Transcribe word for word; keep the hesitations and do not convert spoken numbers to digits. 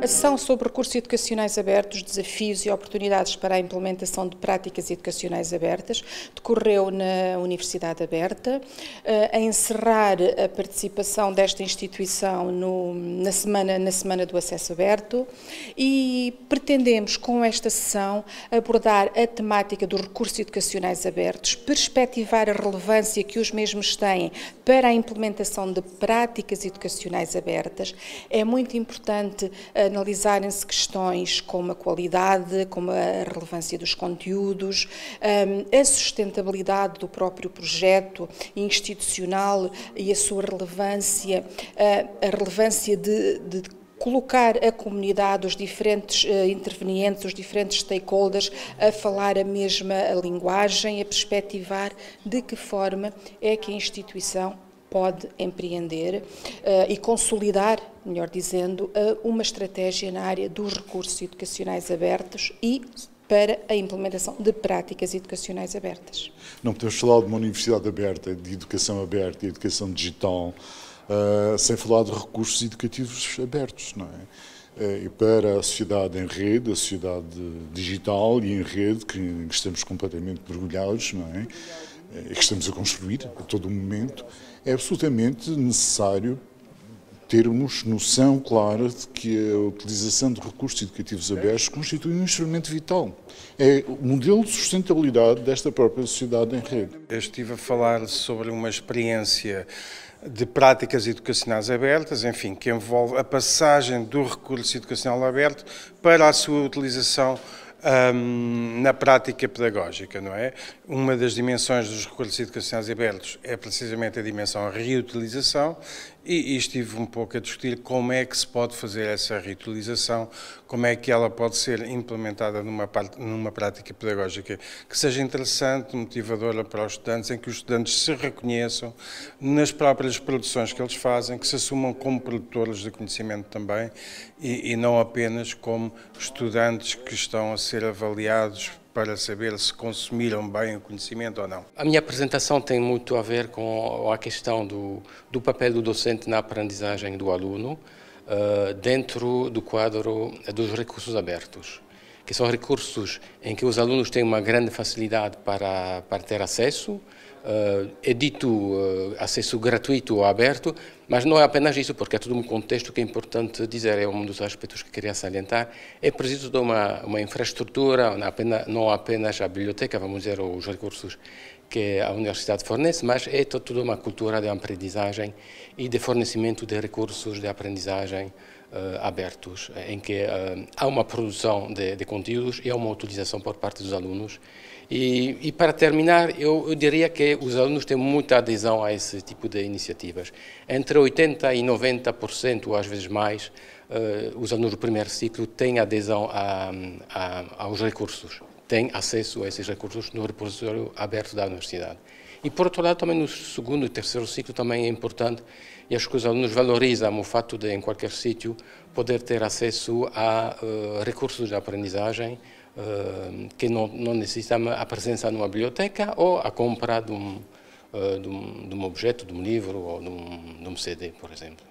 A sessão sobre recursos educacionais abertos, desafios e oportunidades para a implementação de práticas educacionais abertas decorreu na Universidade Aberta, a encerrar a participação desta instituição no, na, semana, na Semana do Acesso Aberto, e pretendemos com esta sessão abordar a temática dos recursos educacionais abertos, perspectivar a relevância que os mesmos têm para a implementação de práticas educacionais abertas. É muito importante analisarem-se questões como a qualidade, como a relevância dos conteúdos, a sustentabilidade do próprio projeto institucional e a sua relevância, a relevância de, de colocar a comunidade, os diferentes intervenientes, os diferentes stakeholders a falar a mesma linguagem, a perspectivar de que forma é que a instituição pode empreender uh, e consolidar, melhor dizendo, uh, uma estratégia na área dos recursos educacionais abertos e para a implementação de práticas educacionais abertas. Não podemos falar de uma universidade aberta, de educação aberta e educação digital, uh, sem falar de recursos educativos abertos, não é? Uh, e para a sociedade em rede, a sociedade digital e em rede, que, que estamos completamente mergulhados, não é? Que estamos a construir a todo momento, é absolutamente necessário termos noção clara de que a utilização de recursos educativos abertos constitui um instrumento vital. É o modelo de sustentabilidade desta própria sociedade em rede. Eu estive a falar sobre uma experiência de práticas educacionais abertas, enfim, que envolve a passagem do recurso educacional aberto para a sua utilização Um, na prática pedagógica, não é? Uma das dimensões dos recursos educacionais abertos é precisamente a dimensão reutilização, e, e estive um pouco a discutir como é que se pode fazer essa reutilização, como é que ela pode ser implementada numa, parte, numa prática pedagógica que seja interessante, motivadora para os estudantes, em que os estudantes se reconheçam nas próprias produções que eles fazem, que se assumam como produtores de conhecimento também e, e não apenas como estudantes que estão a ser avaliados para saber se consumiram bem o conhecimento ou não. A minha apresentação tem muito a ver com a questão do, do papel do docente na aprendizagem do aluno uh, dentro do quadro dos recursos abertos, que são recursos em que os alunos têm uma grande facilidade para, para ter acesso, uh, é dito uh, acesso gratuito ou aberto, mas não é apenas isso, porque há todo um contexto que é importante dizer, é um dos aspectos que queria salientar. É preciso de uma, uma infraestrutura, não apenas, não apenas a biblioteca, vamos dizer, os recursos que a universidade fornece, mas é toda uma cultura de aprendizagem e de fornecimento de recursos de aprendizagem uh, abertos, em que uh, há uma produção de, de conteúdos e há uma utilização por parte dos alunos. E, e para terminar, eu, eu diria que os alunos têm muita adesão a esse tipo de iniciativas. Entre oitenta por cento e noventa por cento, ou às vezes mais, uh, os alunos do primeiro ciclo têm adesão a, a, aos recursos, têm acesso a esses recursos no repositório aberto da universidade. E, por outro lado, também no segundo e terceiro ciclo também é importante, e acho que os alunos valorizam o fato de, em qualquer sítio, poder ter acesso a uh, recursos de aprendizagem uh, que não, não necessitam a presença numa biblioteca ou a compra de um De um, de um objeto, de um livro ou de um, de um C D, por exemplo.